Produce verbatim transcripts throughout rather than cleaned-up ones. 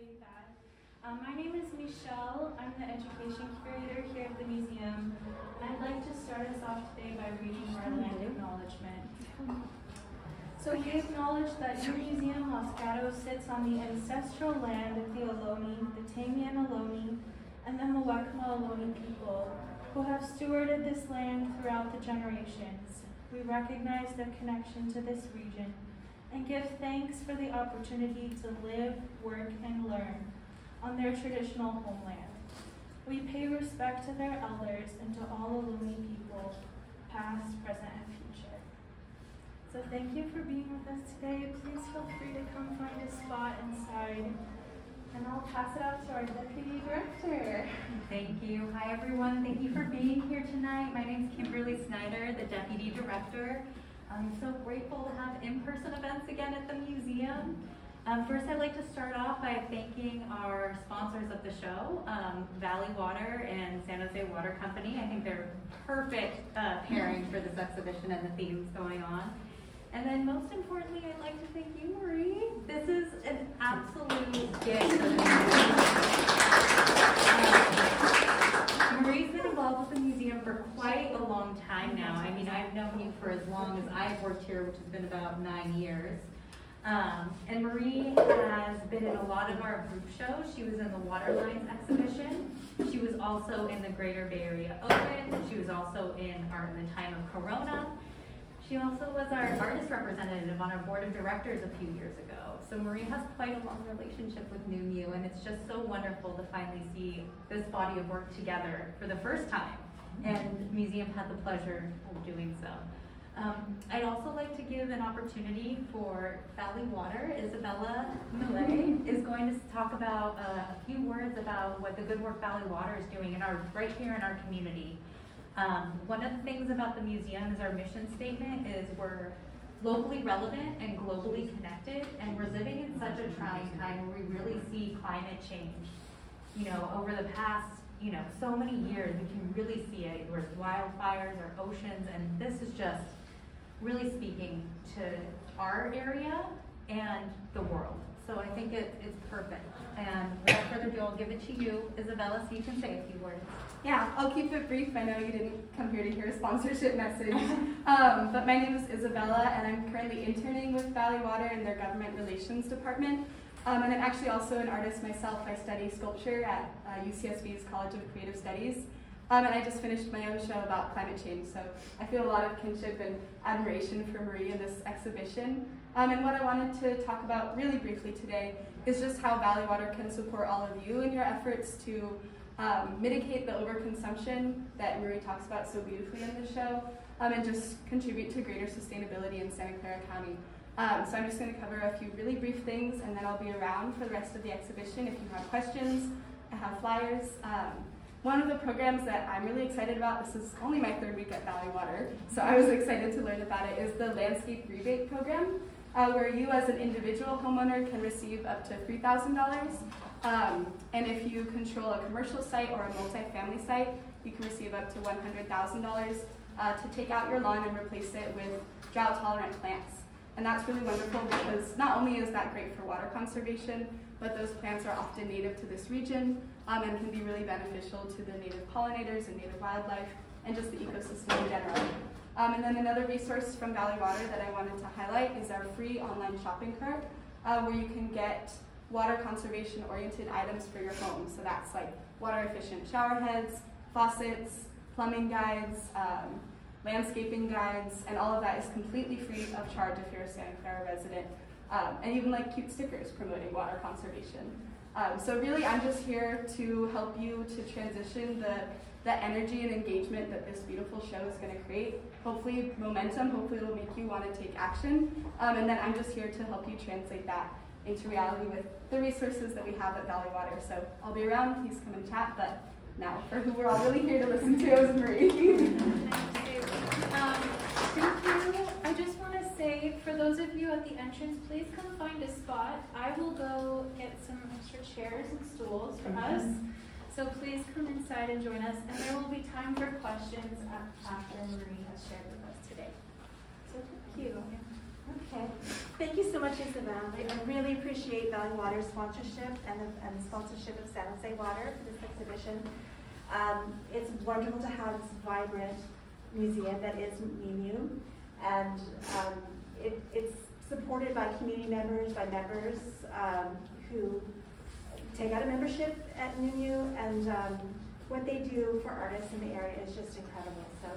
doing that. Um, my name is Michelle. I'm the education curator here at the museum. And I'd like to start us off today by reading our land acknowledgement. So we acknowledge that your museum, Los Gatos, sits on the ancestral land of the Ohlone, the Tamian Ohlone, and the Mowakma Ohlone people, who have stewarded this land throughout the generations. We recognize their connection to this region and give thanks for the opportunity to live, work, and learn on their traditional homeland. We pay respect to their elders and to all Ohlone people, past, present, and future. So thank you for being with us today. Please feel free to come find a spot inside. And I'll pass it off to our Deputy Director. Thank you. Hi, everyone. Thank you for being here tonight. My name's Kimberly Snyder, the Deputy Director. I'm so grateful to have in-person events again at the museum. Um, first, I'd like to start off by thanking our sponsors of the show, um, Valley Water and San Jose Water Company. I think they're perfect uh, pairing for this exhibition and the themes going on. And then most importantly, I'd like to thank you, Marie. This is an absolute gift. Um, Marie's been involved with the museum for quite a long time now. I mean, I've known you for as long as I've worked here, which has been about nine years. Um, and Marie has been in a lot of our group shows. She was in the Waterlines exhibition. She was also in the Greater Bay Area Open. She was also in Art in the Time of Corona. She also was our artist representative on our board of directors a few years ago. So Marie has quite a long relationship with N U M U, and it's just so wonderful to finally see this body of work together for the first time. And the museum had the pleasure of doing so. Um, I'd also like to give an opportunity for Valley Water. Isabella Millay is going to talk about uh, a few words about what the good work Valley Water is doing in our, right here in our community. Um, one of the things about the museum is our mission statement is we're locally relevant and globally connected, and we're living in such a trying time where we really see climate change. You know, over the past, you know, so many years, we can really see it. There's wildfires or oceans, and this is just really speaking to our area and the world. So I think it, it's perfect. And without further ado, I'll give it to you, Isabella, so you can say a few words. Yeah, I'll keep it brief. I know you didn't come here to hear a sponsorship message. Um, but my name is Isabella, and I'm currently interning with Valley Water in their government relations department. Um, and I'm actually also an artist myself. I study sculpture at uh, U C S B's College of Creative Studies. Um, and I just finished my own show about climate change, so I feel a lot of kinship and admiration for Marie in this exhibition. Um, and what I wanted to talk about really briefly today is just how Valley Water can support all of you in your efforts to um, mitigate the overconsumption that Marie talks about so beautifully in the show, um, and just contribute to greater sustainability in Santa Clara County. Um, so I'm just going to cover a few really brief things, and then I'll be around for the rest of the exhibition if you have questions. I have flyers. Um, One of the programs that I'm really excited about, this is only my third week at Valley Water, so I was excited to learn about it, is the Landscape Rebate Program, uh, where you as an individual homeowner can receive up to three thousand dollars. Um, and if you control a commercial site or a multifamily site, you can receive up to one hundred thousand dollars uh, to take out your lawn and replace it with drought-tolerant plants. And that's really wonderful because not only is that great for water conservation, but those plants are often native to this region um, and can be really beneficial to the native pollinators and native wildlife and just the ecosystem in general. Um, and then another resource from Valley Water that I wanted to highlight is our free online shopping cart uh, where you can get water conservation oriented items for your home. So that's like water efficient shower heads, faucets, plumbing guides, um, landscaping guides, and all of that is completely free of charge if you're a Santa Clara resident. Um, and even like cute stickers promoting water conservation. Um, so really I'm just here to help you to transition the, the energy and engagement that this beautiful show is going to create. Hopefully momentum, hopefully it'll make you want to take action. Um, and then I'm just here to help you translate that into reality with the resources that we have at Valley Water. So I'll be around, please come and chat, but now for who we're all really here to listen to is Marie. Thank you. Um, thank you. I just want to say, for those of you at the entrance, please come find a spot. I will go get some extra chairs and stools for us. So please come inside and join us. And there will be time for questions after Marie has shared with us today. So thank you. Okay. Thank you so much, Isabella. I really appreciate Valley Water's sponsorship and the, and the sponsorship of San Jose Water for this exhibition. Um, it's wonderful to have this vibrant museum that is NUMU, and um, it, it's supported by community members, by members um, who take out a membership at NUMU, and um, what they do for artists in the area is just incredible. So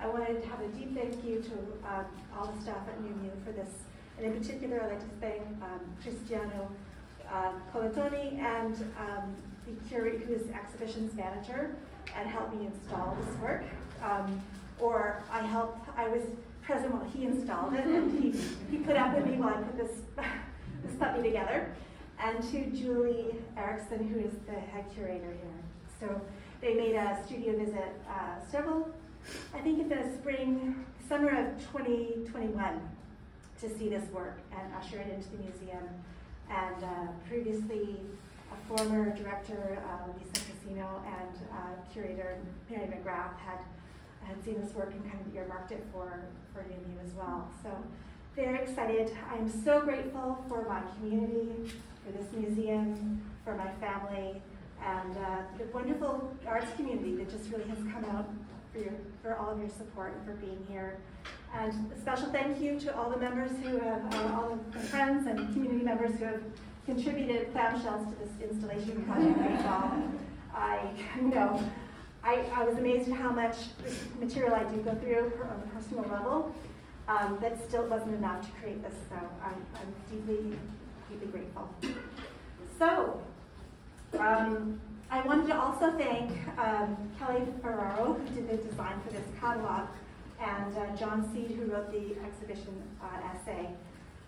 I wanted to have a deep thank you to um, all the staff at NUMU for this, and in particular I'd like to thank um, Cristiano uh, Colantoni and um, the curator, who is exhibitions manager and helped me install this work. Um, or I helped, I was present while he installed it, and he, he put up with me while I put this, this puppy together. And to Julie Erickson, who is the head curator here. So they made a studio visit uh, several, I think in the spring, summer of twenty twenty-one, to see this work and usher it into the museum. And uh, previously, a former director, uh, Lisa Casino, and uh, curator Mary McGrath had, had seen this work and kind of earmarked it for, for NUMU as well. So they're excited. I'm so grateful for my community, for this museum, for my family, and uh, the wonderful arts community that just really has come out for, your, for all of your support and for being here. And a special thank you to all the members who have, uh, all of the friends and community members who have contributed clamshells to this installation project. I you know, I, I was amazed at how much material I do go through on a personal level. Um, that still wasn't enough to create this, so I'm, I'm deeply, deeply grateful. So, um, I wanted to also thank um, Kelly Ferraro, who did the design for this catalog, and uh, John Seed, who wrote the exhibition uh, essay.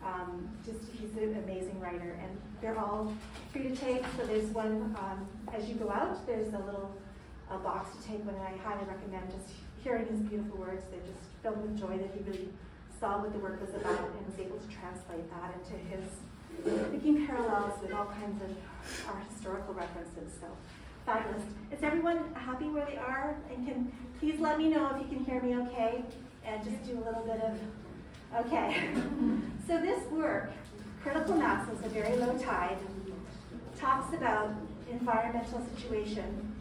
Um, just he's an amazing writer, and they're all free to take. So there's one um, as you go out. There's a little a box to take one, and I highly recommend just hearing his beautiful words. They're just filled with joy that he really saw what the work was about and was able to translate that into his making parallels with all kinds of our historical references. So fabulous! Is everyone happy where they are? And can please let me know if you can hear me okay, and just do a little bit of. Okay, so this work, Critical Masses, A Very Low Tide, talks about environmental situation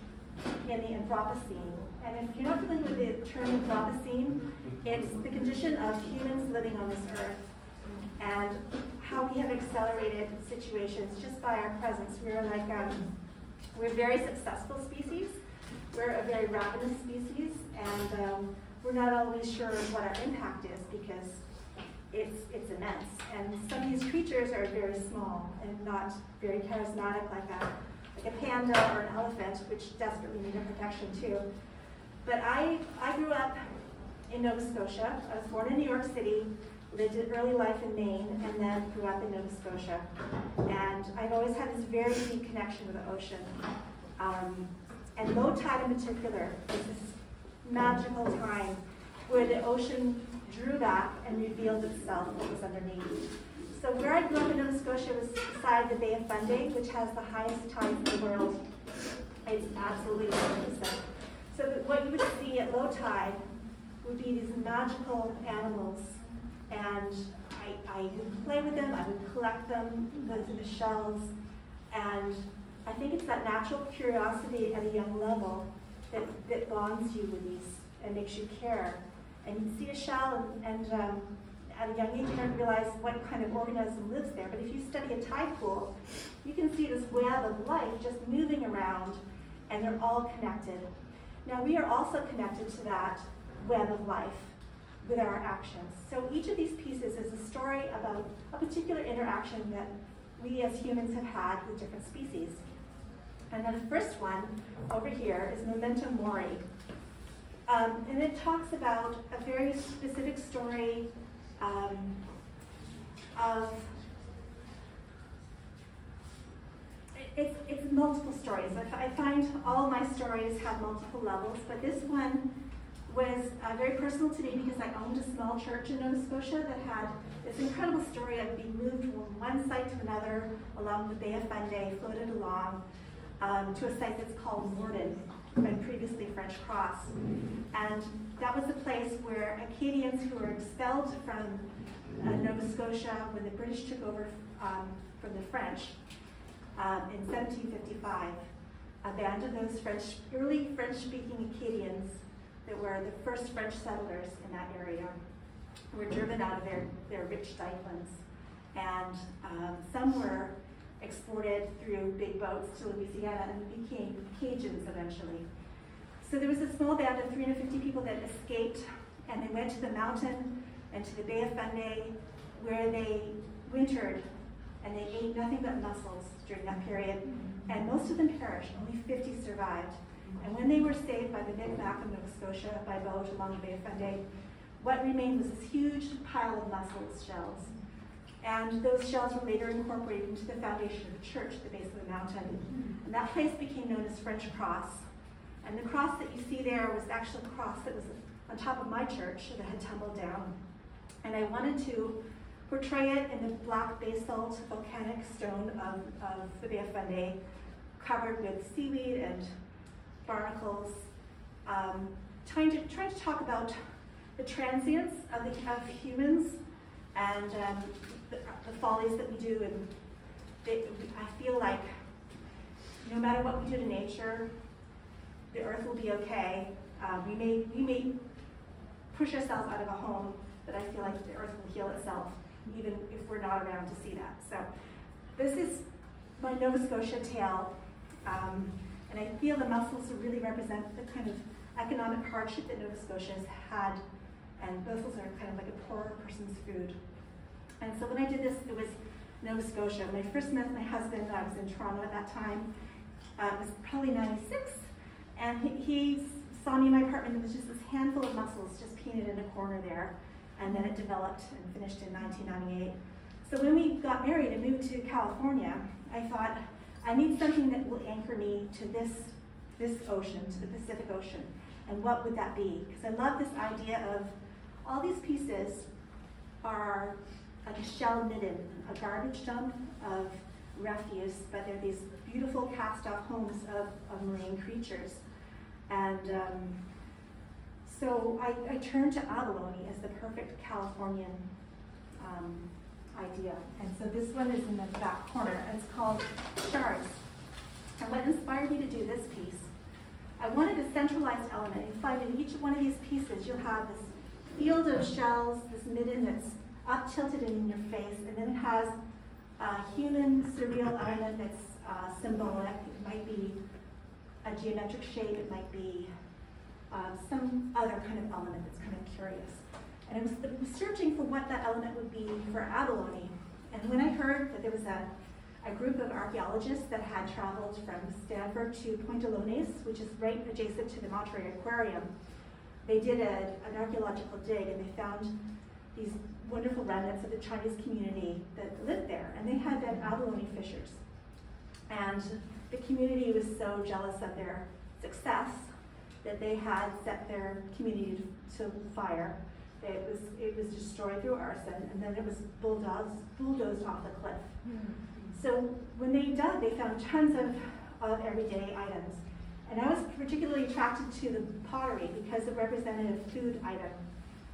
in the Anthropocene. And if you're not familiar with the term Anthropocene, it's the condition of humans living on this earth and how we have accelerated situations just by our presence. We're like, um, we're a very successful species. We're a very ravenous species, and um, we're not always sure what our impact is because It's, it's immense, and some of these creatures are very small and not very charismatic, like a, like a panda or an elephant, which desperately need a protection too. But I, I grew up in Nova Scotia. I was born in New York City, lived an early life in Maine, and then grew up in Nova Scotia. And I've always had this very deep connection with the ocean. Um, and low tide in particular is this magical time where the ocean drew back and revealed itself what was underneath. So where I grew up in Nova Scotia was beside the Bay of Fundy, which has the highest tides in the world. It's absolutely magnificent. So what you would see at low tide would be these magical animals, and I, I would play with them, I would collect them, the, the shells, and I think it's that natural curiosity at a young level that, that bonds you with these and makes you care. And you'd see a shell, and, and um, at a young age you don't realize what kind of organism lives there. But if you study a tide pool, you can see this web of life just moving around, and they're all connected. Now we are also connected to that web of life with our actions. So each of these pieces is a story about a particular interaction that we as humans have had with different species. And then the first one over here is Memento Mori. Um, and it talks about a very specific story um, of, it's, it's multiple stories. I, I find all my stories have multiple levels, but this one was uh, very personal to me because I owned a small church in Nova Scotia that had this incredible story of being moved from one site to another along the Bay of Fundy, floated along um, to a site that's called Morden, and previously French Cross. And that was the place where Acadians who were expelled from uh, Nova Scotia when the British took over um, from the French um, in seventeen fifty-five. A band of those French, early French-speaking Acadians that were the first French settlers in that area were driven out of their, their rich dikelands. And um, some were exported through big boats to Louisiana and became Cajuns eventually. So there was a small band of three hundred fifty people that escaped, and they went to the mountain and to the Bay of Fundy, where they wintered, and they ate nothing but mussels during that period. And most of them perished, only fifty survived. And when they were saved by the Micmac of Nova Scotia by boat along the Bay of Fundy, what remained was this huge pile of mussel shells. And those shells were later incorporated into the foundation of a church at the base of the mountain. And that place became known as French Cross. And the cross that you see there was actually a cross that was on top of my church that had tumbled down. And I wanted to portray it in the black basalt volcanic stone of, of the Bay of Fundy, covered with seaweed and barnacles, um, trying, to, trying to talk about the transience of, the, of humans and um, the, the follies that we do. And they, I feel like no matter what we do to nature, the earth will be okay. Uh, we, may, we may push ourselves out of a home, but I feel like the earth will heal itself, even if we're not around to see that. So this is my Nova Scotia tale, um, and I feel the mussels really represent the kind of economic hardship that Nova Scotia has had, and mussels are kind of like a poorer person's food. And so when I did this, it was Nova Scotia. When I first met my husband, I was in Toronto at that time, uh, it was probably ninety-six, and he, he saw me in my apartment, and there was just this handful of mussels just painted in a corner there. And then it developed and finished in nineteen ninety-eight. So when we got married and moved to California, I thought, I need something that will anchor me to this, this ocean, to the Pacific Ocean. And what would that be? Because I love this idea of all these pieces are like a shell knitted, a garbage dump of refuse, but they're these beautiful cast-off homes of, of marine creatures. And um, So I, I turned to abalone as the perfect Californian um, idea. And so this one is in the back corner, and it's called Shards. And what inspired me to do this piece, I wanted a centralized element. You find in each one of these pieces, you'll have this field of shells, this midden that's up tilted in your face, and then it has a human surreal element that's uh, symbolic. It might be a geometric shape, it might be Uh, some other kind of element that's kind of curious. And I was searching for what that element would be for abalone. And when I heard that there was a, a group of archaeologists that had traveled from Stanford to Pointolones, which is right adjacent to the Monterey Aquarium, they did a, an archaeological dig, and they found these wonderful remnants of the Chinese community that lived there. And they had been abalone fishers. And the community was so jealous of their success that they had set their community to fire. It was, it was destroyed through arson, and then it was bulldozed, bulldozed off the cliff. Mm-hmm. So when they dug, they found tons of, of everyday items. And I was particularly attracted to the pottery because it represented a food item,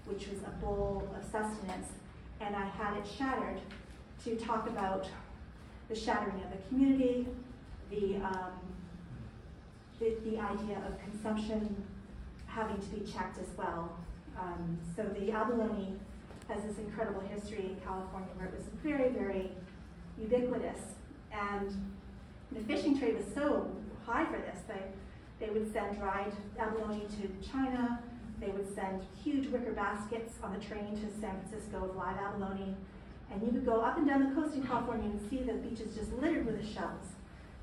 which was a bowl of sustenance, and I had it shattered to talk about the shattering of the community, the um, The, the idea of consumption having to be checked as well. Um, so the abalone has this incredible history in California where it was very, very ubiquitous. And the fishing trade was so high for this. They, they would send dried abalone to China. They would send huge wicker baskets on the train to San Francisco with live abalone. And you would go up and down the coast in California and see the beaches just littered with the shells.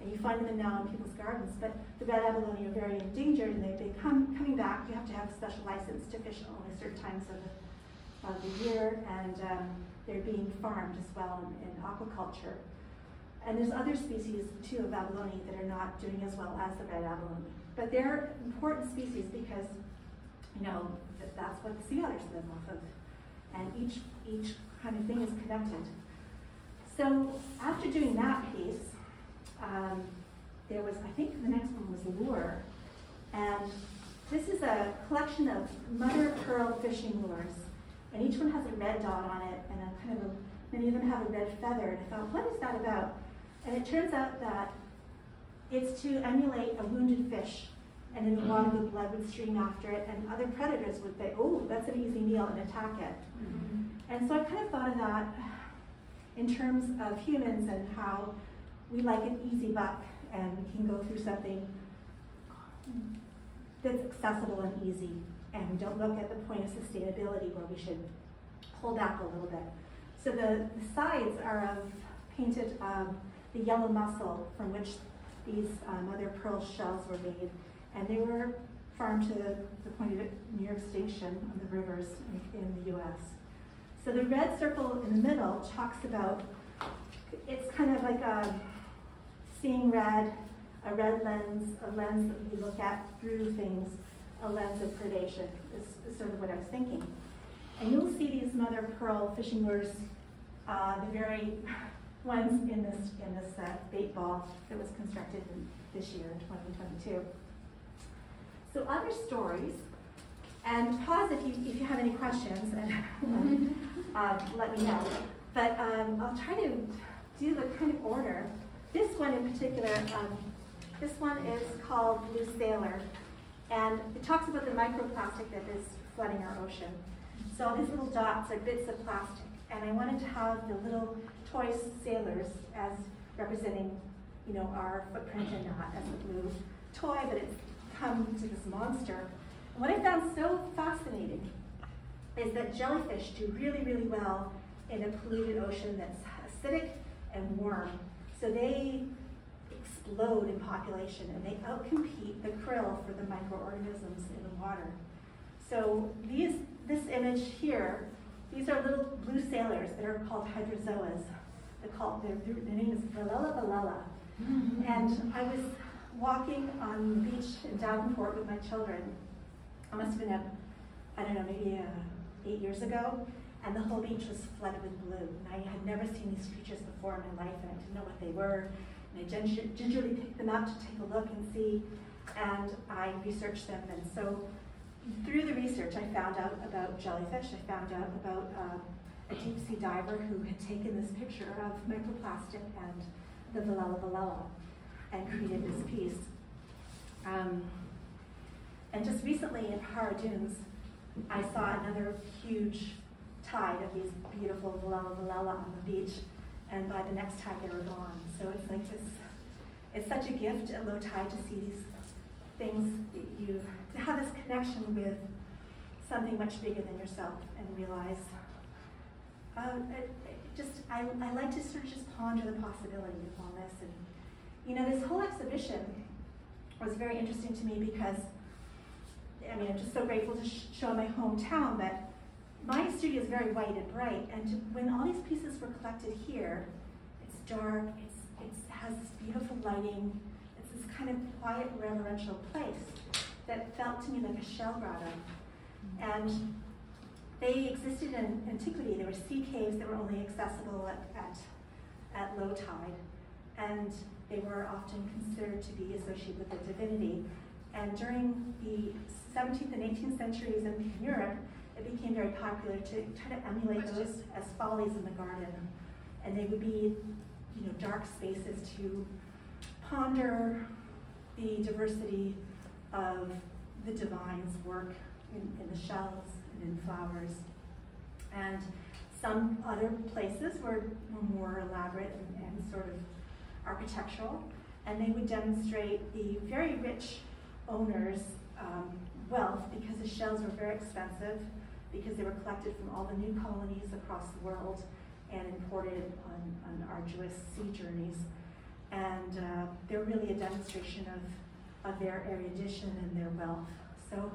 And you find them now in people's gardens, but the red abalone are very endangered, and they, they come coming back. You have to have a special license to fish only certain times of the, of the year, and um, they're being farmed as well in, in aquaculture. And there's other species too of abalone that are not doing as well as the red abalone, but they're important species because you know that that's what the sea otters live off of, and each each kind of thing is connected. So after doing that piece. Um, there was, I think the next one was lure, and this is a collection of mother of pearl fishing lures. and each one has a red dot on it, and a kind of a, many of them have a red feather, and I thought, what is that about? And it turns out that it's to emulate a wounded fish, and in the water the blood would stream after it, and other predators would say, oh, that's an easy meal, and attack it. Mm-hmm. And so I kind of thought of that in terms of humans and how we like an easy buck, and we can go through something that's accessible and easy, and we don't look at the point of sustainability where we should pull back a little bit. So the, the sides are of painted um, the yellow mussel from which these uh, mother pearl shells were made, and they were farmed to the, the point of near extinction on the rivers in, in the U S So the red circle in the middle talks about, it's kind of like a seeing red, a red lens, a lens that we look at through things, a lens of predation is sort of what I was thinking. And you'll see these mother pearl fishing lures, uh, the very ones in this, in this uh, bait ball that was constructed in, this year in twenty twenty-two. So other stories, and pause if you, if you have any questions, and um, uh, let me know. But um, I'll try to do the kind of order. This one in particular, um, this one is called Blue Sailor, and it talks about the microplastic that is flooding our ocean. So all these little dots are bits of plastic, and I wanted to have the little toy sailors as representing, you know, our footprint, and not as a blue toy, but it's come to this monster. And what I found so fascinating is that jellyfish do really, really well in a polluted ocean that's acidic and warm. So they explode in population, and they outcompete the krill for the microorganisms in the water. So these, this image here, these are little blue sailors that are called hydrozoas. They're called, their, their name is Velella velella. And I was walking on the beach in Davenport with my children. I must have been up, I don't know, maybe uh, eight years ago. And the whole beach was flooded with blue. And I had never seen these creatures before in my life, and I didn't know what they were. And I ginger gingerly picked them up to take a look and see, and I researched them. And so through the research, I found out about jellyfish. I found out about uh, a deep sea diver who had taken this picture of microplastic and the Velella velella and created this piece. Um, and just recently in Hara Dunes, I saw another huge tide of these beautiful Velella velella on the beach, and by the next tide they were gone. So it's like this, it's such a gift at low tide to see these things that you, to have this connection with something much bigger than yourself and realize, uh, it, it just, I, I like to sort of just ponder the possibility of all this. And you know, this whole exhibition was very interesting to me because, I mean, I'm just so grateful to sh show my hometown, but my studio is very white and bright, and to, when all these pieces were collected here, it's dark, it's, it's, it has this beautiful lighting, it's this kind of quiet, reverential place that felt to me like a shell grotto. And they existed in antiquity. There were sea caves that were only accessible at, at, at low tide, and they were often considered to be associated with a divinity. And during the seventeenth and eighteenth centuries in Europe, it became very popular to try to emulate those as follies in the garden. And they would be, you know, dark spaces to ponder the diversity of the divine's work in, in the shells and in flowers. And some other places were more elaborate and, and sort of architectural, and they would demonstrate the very rich owners' um, wealth, because the shells were very expensive, because they were collected from all the new colonies across the world and imported on, on arduous sea journeys. And uh, they're really a demonstration of, of their erudition and their wealth. So,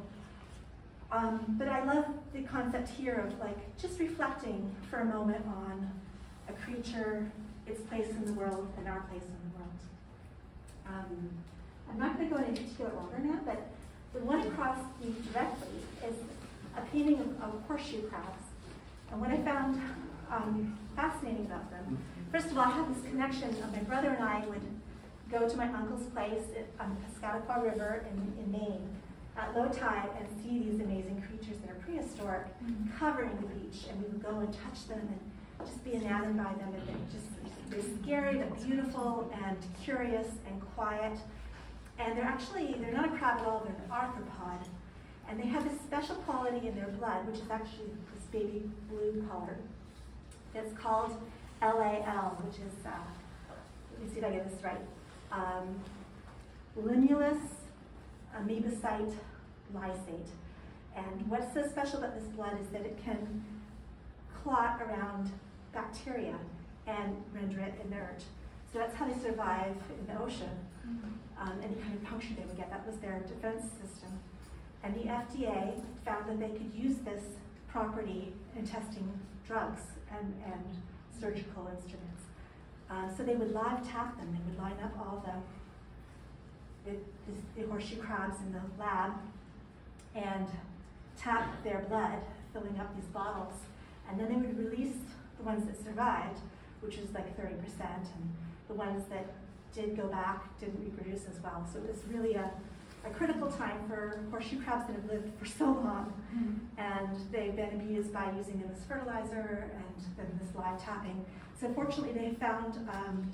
um, but I love the concept here of like just reflecting for a moment on a creature, its place in the world, and our place in the world. Um, I'm not going to go into particular order now, but the one across me directly is a painting of, of horseshoe crabs. And what I found um, fascinating about them, first of all, I had this connection of my brother and I would go to my uncle's place on the Piscataqua River in, in Maine, at low tide and see these amazing creatures that are prehistoric mm-hmm. covering the beach, and we would go and touch them and just be enamored by them, and they're just they're scary but beautiful and curious and quiet. And they're actually, they're not a crab at all, they're an arthropod. And they have this special quality in their blood, which is actually this baby blue color. That's called L A L, which is, uh, let me see if I get this right. Um, Limulus Amoebocyte Lysate. And what's so special about this blood is that it can clot around bacteria and render it inert. So that's how they survive in the ocean. Mm-hmm. um, any kind of puncture they would get, that was their defense system. And the F D A found that they could use this property in testing drugs and, and surgical instruments. Uh, so they would live tap them. They would line up all the, the, the horseshoe crabs in the lab and tap their blood, filling up these bottles. And then they would release the ones that survived, which was like thirty percent, and the ones that did go back didn't reproduce as well. So it was really a, a critical time for horseshoe crabs that have lived for so long. Mm-hmm. And they've been abused by using them as fertilizer and then this live tapping. So fortunately, they found um,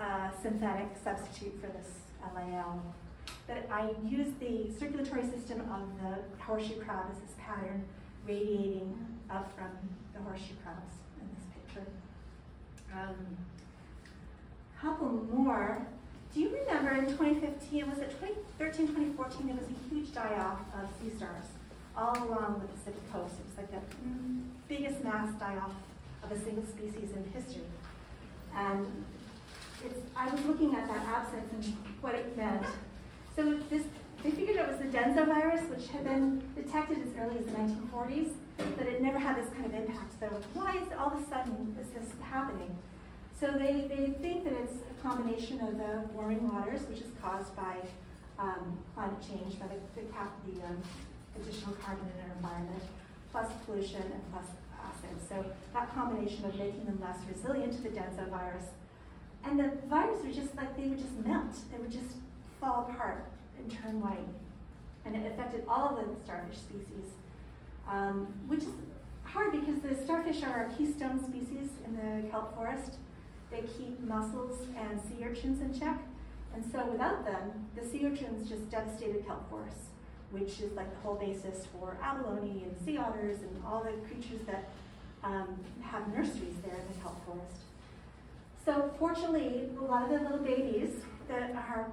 a synthetic substitute for this L A L. But I used the circulatory system of the horseshoe crab as this pattern radiating up from the horseshoe crabs in this picture. Um, couple more. Do you remember in twenty fifteen, was it twenty thirteen, twenty fourteen, there was a huge die-off of sea stars all along the Pacific coast. It was like the biggest mass die-off of a single species in history. And it's, I was looking at that absence and what it meant. So this, they figured it was the densovirus, which had been detected as early as the nineteen forties, but it never had this kind of impact. So why is all of a sudden is this happening? So they, they think that it's a combination of the warming waters, which is caused by um, climate change, by the, the, cap, the um, additional carbon in our environment, plus pollution and plus acids. So that combination of making them less resilient to the densovirus. And the viruses were just like, they would just melt. They would just fall apart and turn white. And it affected all of the starfish species, um, which is hard because the starfish are our keystone species in the kelp forest. They keep mussels and sea urchins in check. And so without them, the sea urchins just devastated kelp forests, which is like the whole basis for abalone and sea otters and all the creatures that um, have nurseries there in the kelp forest. So fortunately, a lot of the little babies that are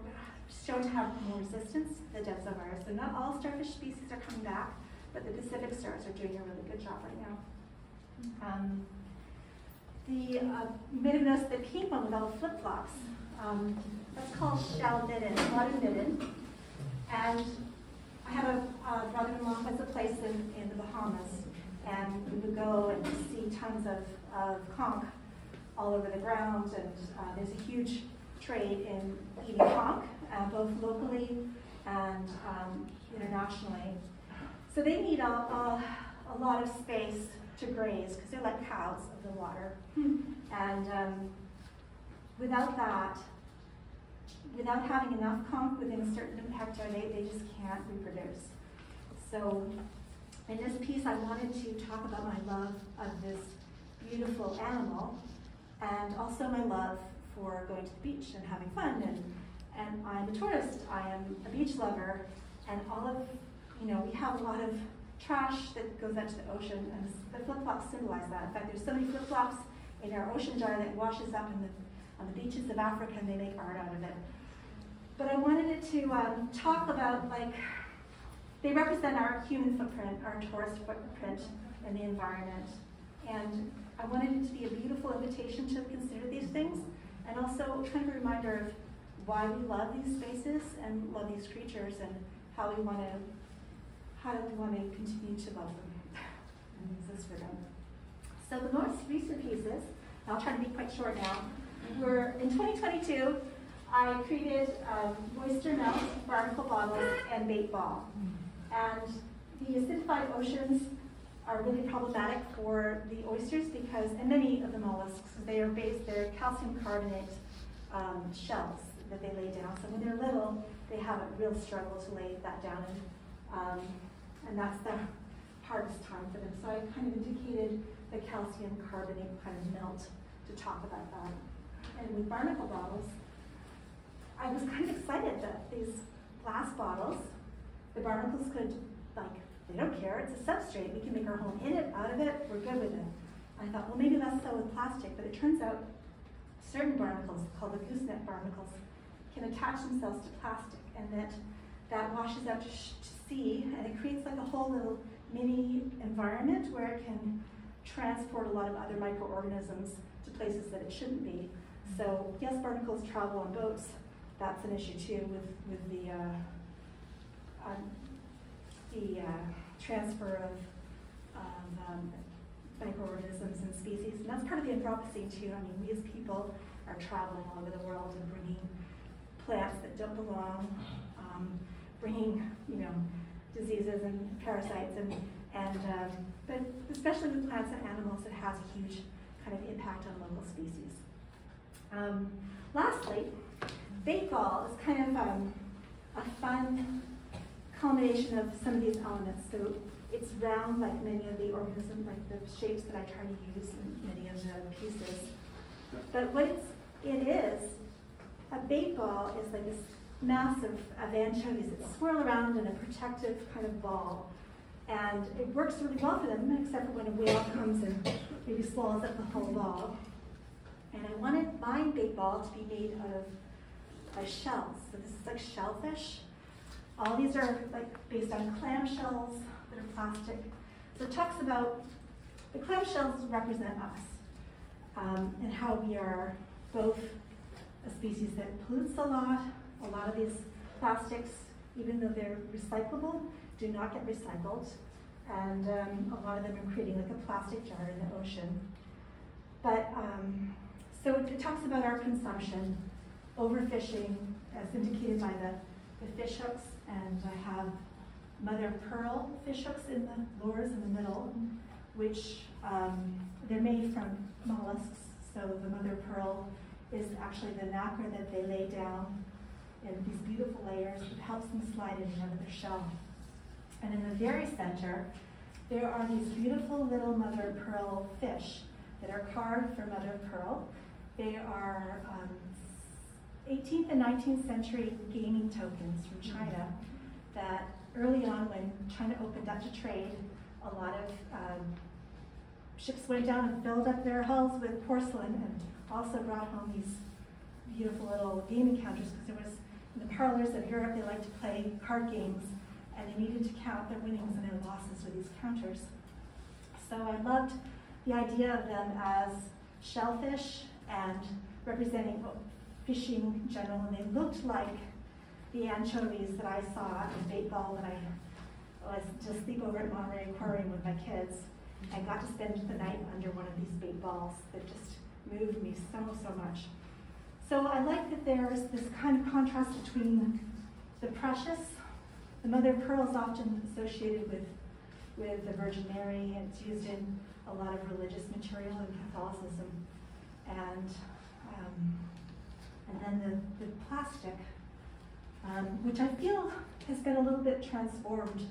shown to have more resistance to the densovirus. So not all starfish species are coming back, but the Pacific stars are doing a really good job right now. Um, The, uh, you may have noticed the pink one with all the flip-flops. Um, that's called shell midden, water midden. And I have a uh, brother-in-law who has a place in, in the Bahamas, and we would go and see tons of, of conch all over the ground, and uh, there's a huge trade in eating conch, uh, both locally and um, internationally. So they need a, a, a lot of space to graze, because they're like cows of the water. Hmm. And um, without that, without having enough conch within a certain hectare, they, they just can't reproduce. So in this piece, I wanted to talk about my love of this beautiful animal, and also my love for going to the beach and having fun. And, and I'm a tourist, I am a beach lover, and all of, you know, we have a lot of trash that goes out to the ocean, and the flip-flops symbolize that. In fact, there's so many flip-flops in our ocean jar that washes up in the, on the beaches of Africa, and they make art out of it. But I wanted it to um, talk about, like, they represent our human footprint, our tourist footprint in the environment. And I wanted it to be a beautiful invitation to consider these things, and also kind of a reminder of why we love these spaces and love these creatures, and how we want to how do we want to continue to love them and exist for them? So the most recent pieces, I'll try to be quite short now, were in twenty twenty-two, I created um, oyster melt, barnacle bottles, and bait ball. And the acidified oceans are really problematic for the oysters because, and many of the mollusks, they are based, they're calcium carbonate um, shells that they lay down. So when they're little, they have a real struggle to lay that down. And um, and that's the hardest time for them. So I kind of indicated the calcium carbonate kind of melt to talk about that. And with barnacle bottles, I was kind of excited that these glass bottles, the barnacles could, like, they don't care, it's a substrate, we can make our home in it, out of it, we're good with it. I thought, well, maybe that's so with plastic, but it turns out certain barnacles, called the gooseneck barnacles, can attach themselves to plastic, and that that washes out to, sh to sea, and it creates like a whole little mini environment where it can transport a lot of other microorganisms to places that it shouldn't be. So yes, barnacles travel on boats. That's an issue too with, with the, uh, um, the uh, transfer of, of um, microorganisms and species. And that's part of the Anthropocene too. I mean, we as people are traveling all over the world and bringing plants that don't belong, um, bringing, you know, diseases and parasites, and, and um, but especially with plants and animals, it has a huge kind of impact on local species. Um, lastly, bake-all is kind of um, a fun culmination of some of these elements. So it's round like many of the organisms, like the shapes that I try to use in many of the pieces. But what it's, it is, a bake-all is like this mass of, of anchovies that swirl around in a protective kind of ball. And it works really well for them, except for when a whale comes and maybe swallows up the whole ball. And I wanted my bait ball to be made of, of shells. So this is like shellfish. All these are like based on clam shells that are plastic. So it talks about the clam shells represent us um, and how we are both a species that pollutes a lot. A lot of these plastics, even though they're recyclable, do not get recycled. And um, a lot of them are creating like a plastic jar in the ocean. But um, so it, it talks about our consumption, overfishing, as indicated by the, the fish hooks, and I have mother of pearl fish hooks in the lures in the middle, which um, they're made from mollusks. So the mother of pearl is actually the nacre that they lay down in these beautiful layers that helps them slide in and out of their shell. And in the very center, there are these beautiful little mother of pearl fish that are carved from mother of pearl. They are um, eighteenth and nineteenth century gaming tokens from China that early on when China opened up to trade, a lot of um, ships went down and filled up their hulls with porcelain and also brought home these beautiful little gaming counters, because there was, in the parlors of Europe, they liked to play card games and they needed to count their winnings and their losses with these counters. So I loved the idea of them as shellfish and representing fishing in general, and they looked like the anchovies that I saw in the bait ball when I was just sleepover at Monterey Aquarium with my kids. I got to spend the night under one of these bait balls that just moved me so, so much. So I like that there's this kind of contrast between the precious. The mother of pearl is often associated with, with the Virgin Mary, and it's used in a lot of religious material in Catholicism. And, um, and then the, the plastic, um, which I feel has been a little bit transformed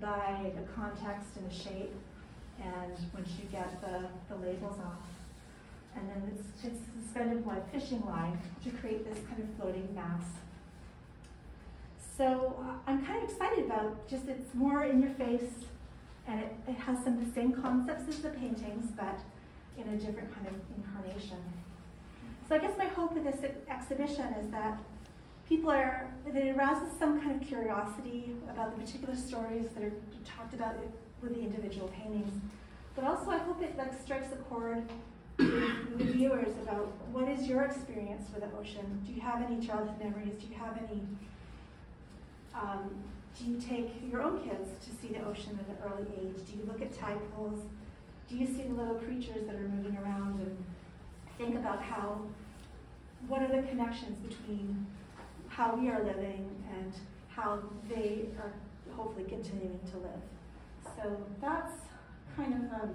by the context and the shape, and once you get the, the labels off. And then it's, it's suspended by fishing line to create this kind of floating mass. So uh, I'm kind of excited about just it's more in your face, and it, it has some of the same concepts as the paintings, but in a different kind of incarnation. So I guess my hope with this exhibition is that people are, that it arouses some kind of curiosity about the particular stories that are talked about with the individual paintings, but also I hope it like strikes a chord with the viewers about what is your experience with the ocean? Do you have any childhood memories? Do you have any, um, do you take your own kids to see the ocean at an early age? Do you look at tadpoles? Do you see the little creatures that are moving around and think about how, what are the connections between how we are living and how they are hopefully continuing to live? So that's kind of, um,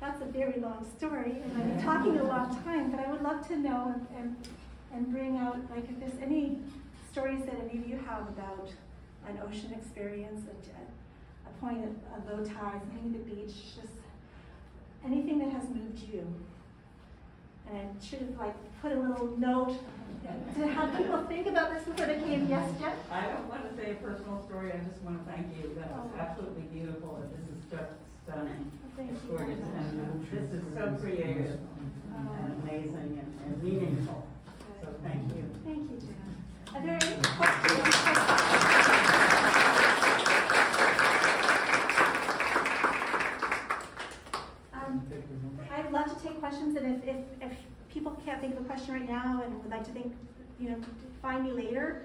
that's a very long story, and I've been talking a long time, but I would love to know and, and, and bring out, like, if there's any stories that any of you have about an ocean experience, a, a point of, of low tide, something at the beach, just anything that has moved you. And I should have like put a little note to have people think about this before they came. Yes, Jeff? I don't want to say a personal story. I just want to thank you. That was absolutely beautiful. And this is just stunning. Thank you. Gorgeous. And uh, this is so creative um, and amazing and, and meaningful. Good. So thank you. Thank you, Jeff. Are there any questions? I'd love to take questions, and if, if, if people can't think of a question right now and would like to think, you know, find me later,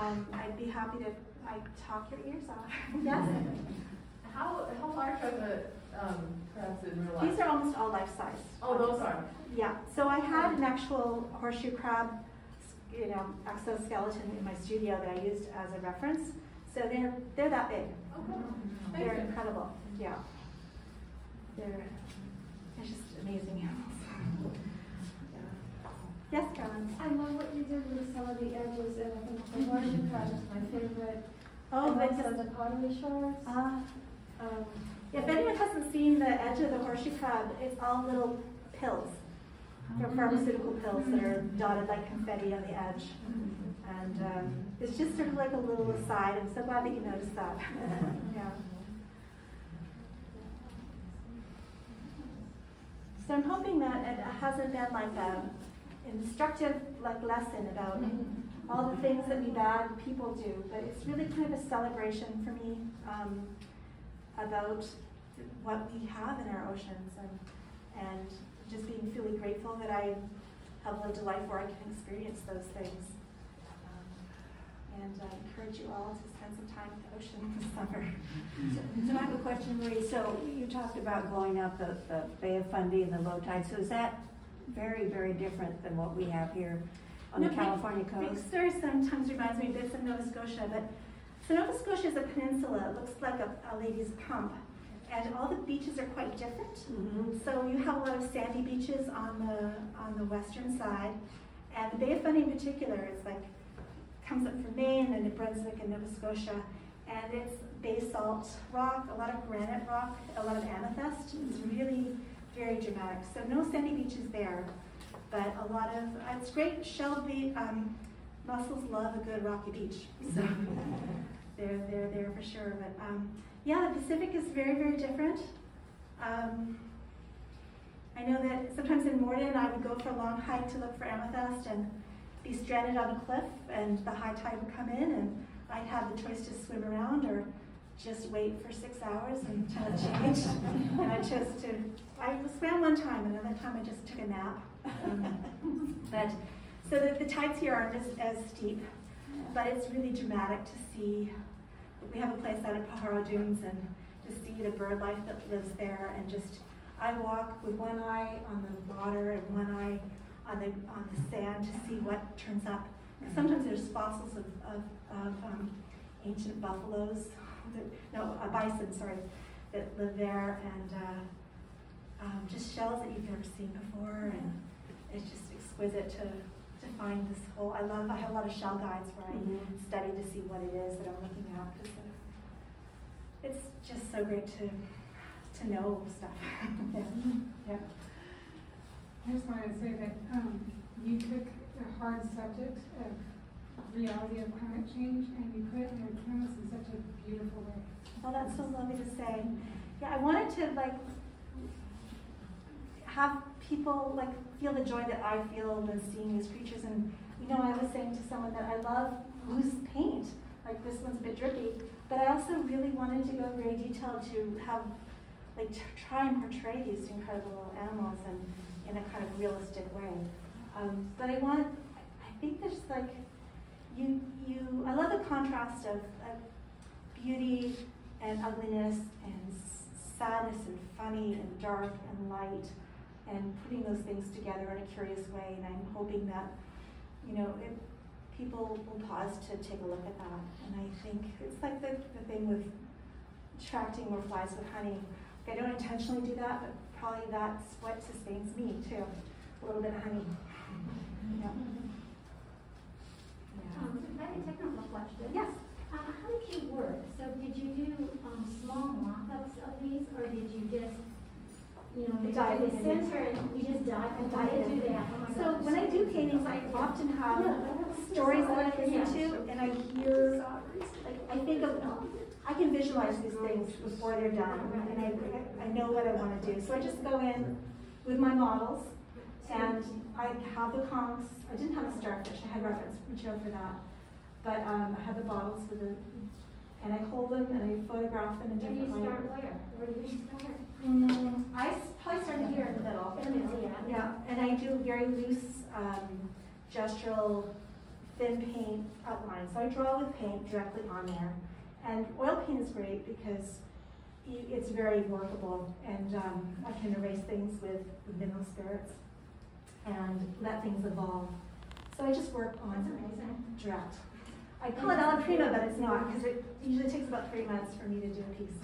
um, I'd be happy to I talk your ears off. Yes? How, how large are the um, crabs in real life? These are almost all life-size. Oh, those are? Yeah. So I had an actual horseshoe crab, you know, exoskeleton in my studio that I used as a reference. So they're, they're that big. Oh, cool. Thank they're you. Incredible. Yeah. They're... It's just amazing animals. Yeah. Yes, Karen? I love what you did with the salad the edges, and I think the Martian crab is my favorite. Oh, but just the pottery shards. Uh, um, if anyone hasn't seen the edge of the horseshoe crab, it's all little pills. They're pharmaceutical pills that are dotted like confetti on the edge. And um, it's just sort of like a little aside. I'm so glad that you noticed that. Yeah. So I'm hoping that it hasn't been like an instructive like lesson about all the things that we bad people do, but it's really kind of a celebration for me um, about what we have in our oceans, and, and just being really grateful that I have lived a life where I can experience those things. Um, and I encourage you all to spend some time at the ocean this summer. So, so I have a question, Marie. So you talked about going out the, the Bay of Fundy and the low tide. So is that very, very different than what we have here on no, the California coast? Big Sur sometimes reminds me a bit of Nova Scotia, but so Nova Scotia is a peninsula. It looks like a, a lady's pump, and all the beaches are quite different. Mm-hmm. So you have a lot of sandy beaches on the on the western side, and the Bay of Fundy in particular is like comes up from Maine and New Brunswick and Nova Scotia. And it's basalt rock, a lot of granite rock, a lot of amethyst. It's really very dramatic. So no sandy beaches there, but a lot of, uh, it's great shell beach. Um, mussels love a good rocky beach. So they're, they're there for sure. But um, yeah, the Pacific is very, very different. Um, I know that sometimes in Morden, I would go for a long hike to look for amethyst and be stranded on a cliff, and the high tide would come in, and I'd have the choice to swim around or just wait for six hours until it changed. And I chose to, I swam one time, and another time I just took a nap. Um, but, so the, the tides here aren't as, as steep, but it's really dramatic to see. We have a place out at Pajaro Dunes, and to see the bird life that lives there, and just, I walk with one eye on the water and one eye on the, on the sand to see what turns up. Sometimes there's fossils of, of, of um, ancient buffaloes, that, no, uh, bison, sorry, that live there, and uh, um, just shells that you've never seen before, and it's just exquisite to, to find this whole, I love, I have a lot of shell guides where I mm-hmm. study to see what it is that I'm looking at, because uh, it's just so great to to know stuff. Yeah. Yeah. I just wanted to say that um, you took the hard subject of reality of climate change, and you put your premise in such a beautiful way. Well, that's so lovely to say. Yeah, I wanted to like have people like feel the joy that I feel when seeing these creatures. And you know, I was saying to someone that I love loose paint. Like this one's a bit drippy, but I also really wanted to go very detailed to have like to try and portray these incredible animals and in a kind of realistic way. Um, but I want, I think there's like, you, you, I love the contrast of, of beauty and ugliness and sadness and funny and dark and light, and putting those things together in a curious way. And I'm hoping that, you know, it, people will pause to take a look at that. And I think it's like the, the thing with attracting more flies with honey. I don't intentionally do that, but probably that's what sustains me too. A little bit of honey. Yeah. Yeah. Um, so can I have a technical question? Yes. Um, how did you dive in the center and we just dive, I dive into that. So when I do paintings, I often have stories that I listen to, and I hear, like, I think of, I can visualize these things before they're done, and I, I know what I want to do. So I just go in with my models, and I have the conchs. I didn't have a starfish, I had reference material for that. But um, I have the bottles for the, and I hold them and I photograph them in different ways. Where do you start where? Where do you start? Mm, I probably started here in the middle. In the middle, yeah. Yeah, and I do very loose um, gestural thin paint outline. So I draw with paint directly on there. And oil paint is great because it's very workable, and um, I can erase things with mineral spirits and let things evolve. So I just work on direct. I call it alla prima, but it's not, because it usually takes about three months for me to do a piece.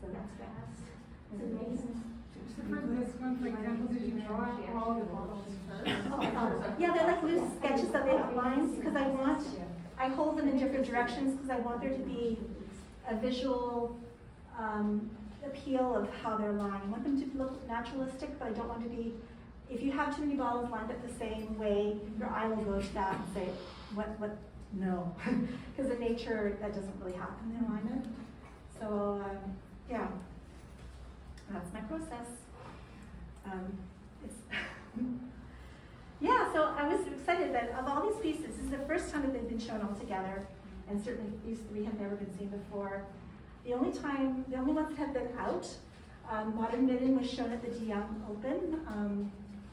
So that's fast. It's amazing. So for this one, for example, did you draw all the models first? Oh, yeah, they're like loose sketches of outlines, because I want, I hold them in different directions, because I want there to be a visual um, appeal of how they're lying. I want them to look naturalistic, but I don't want to be, if you have too many bottles lined up the same way, your eye will go to that and say, what, what, no, because in nature that doesn't really happen in alignment. So um, yeah, that's my process. Um, it's yeah, so I was excited that of all these pieces, this is the first time that they've been shown all together, and certainly these three have never been seen before. The only time, the only ones that have been out, um, Modern Midden was shown at the De Young Open, um,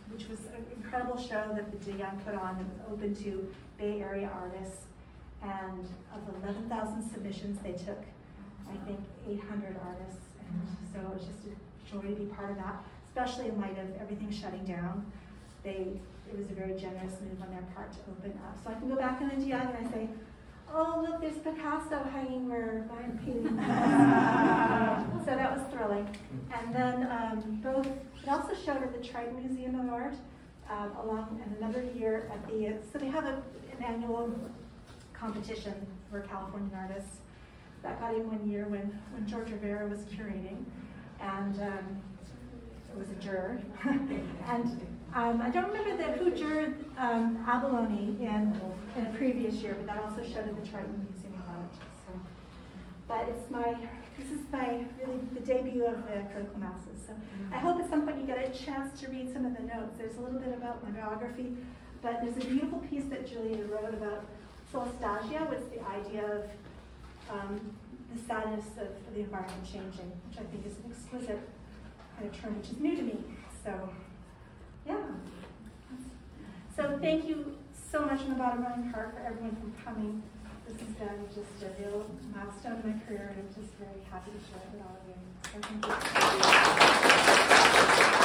which was an incredible show that the De Young put on that was open to Bay Area artists, and of eleven thousand submissions they took, I think eight hundred artists, and so it was just a joy to be part of that, especially in light of everything shutting down. They, it was a very generous move on their part to open up. So I can go back in the G I and I say, oh look, there's Picasso hanging where Ryan painted. So that was thrilling. And then um, both, it also showed at the Triton Museum of Art, um, along and another year at the, so they have a, an annual competition for Californian artists. That got in one year when, when George Rivera was curating, and um, it was a juror. And um, I don't remember the, who jured um, Abalone in, in a previous year, but that also showed at the Triton Museum of Art. So. But it's my, this is my, really, the debut of the critical masses. So I hope at some point you get a chance to read some of the notes. There's a little bit about my biography, but there's a beautiful piece that Julie wrote about Solastalgia, which is the idea of um, the sadness of, of the environment changing, which I think is an exquisite kind of term, which is new to me. So, yeah. So thank you so much on the bottom of my heart for everyone for coming. This has been just a real milestone in my career, and I'm just very happy to share it with all of you. So thank you.